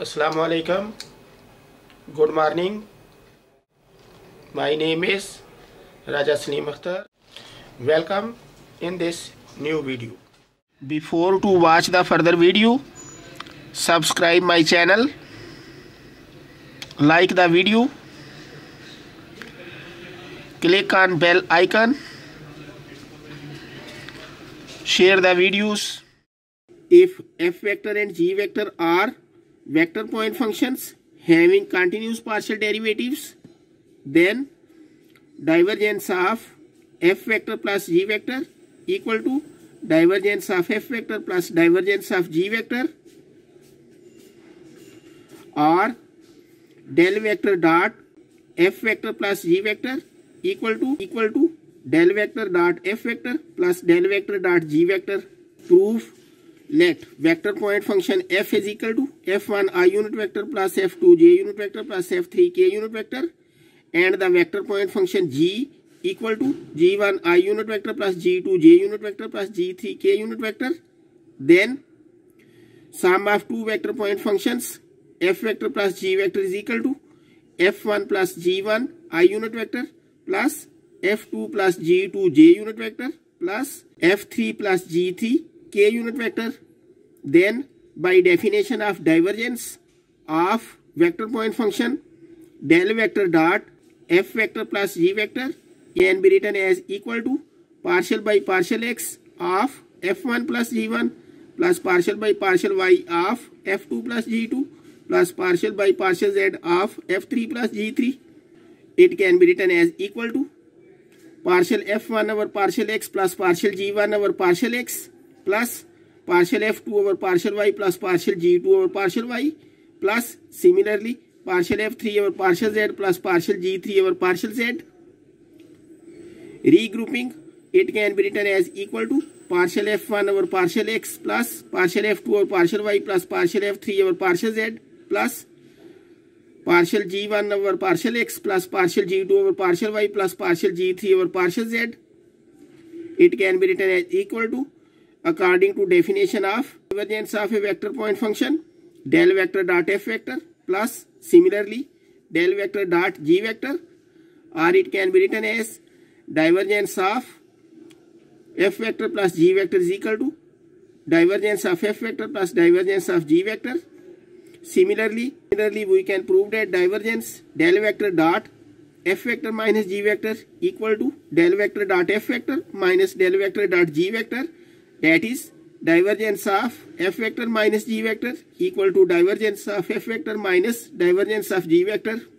अस्सलाम वालेकुम, good morning. My name is Raja Suleman Akhtar. Welcome in this new video. Before to watch the further video, subscribe my channel, like the video, click on bell icon, share the videos. If f vector and g vector are vector point functions having continuous partial derivatives, then divergence of f vector plus g vector equal to divergence of f vector plus divergence of g vector, or del vector dot f vector plus g vector equal to del vector dot f vector plus del vector dot g vector. Proof: let vector point function f is equal to f1 I unit vector plus f2 j unit vector plus f3 k unit vector, and the vector point function g equal to g1 I unit vector plus g2 j unit vector plus g3 k unit vector, then sum of two vector point functions f vector plus g vector is equal to f1 plus g1 I unit vector plus f2 plus g2 j unit vector plus f3 plus g3 k unit vector. Then by definition of divergence of vector point function, del vector dot f vector plus g vector can be written as equal to partial by partial x of f1 plus g1 plus partial by partial y of f2 plus g2 plus partial by partial z of f3 plus g3. It can be written as equal to partial f1 over partial x plus partial g1 over partial x plus partial f2 over partial y plus partial g2 over partial y, plus similarly partial f3 over partial z plus partial g3 over partial z. Regrouping, it can be written as equal to partial f1 over partial x plus partial f2 over partial y plus partial f3 over partial z plus partial g1 over partial x plus partial g2 over partial y plus partial g3 over partial z. It can be written as equal to, according to definition of divergence of a vector point function, del vector dot f vector plus similarly del vector dot g vector, or it can be written as divergence of f vector plus g vector is equal to divergence of f vector plus divergence of g vector. Similarly we can prove that divergence del vector dot f vector minus g vector equal to del vector dot f vector minus del vector dot g vector, that is divergence of f vector minus g vector equal to divergence of f vector minus divergence of g vector.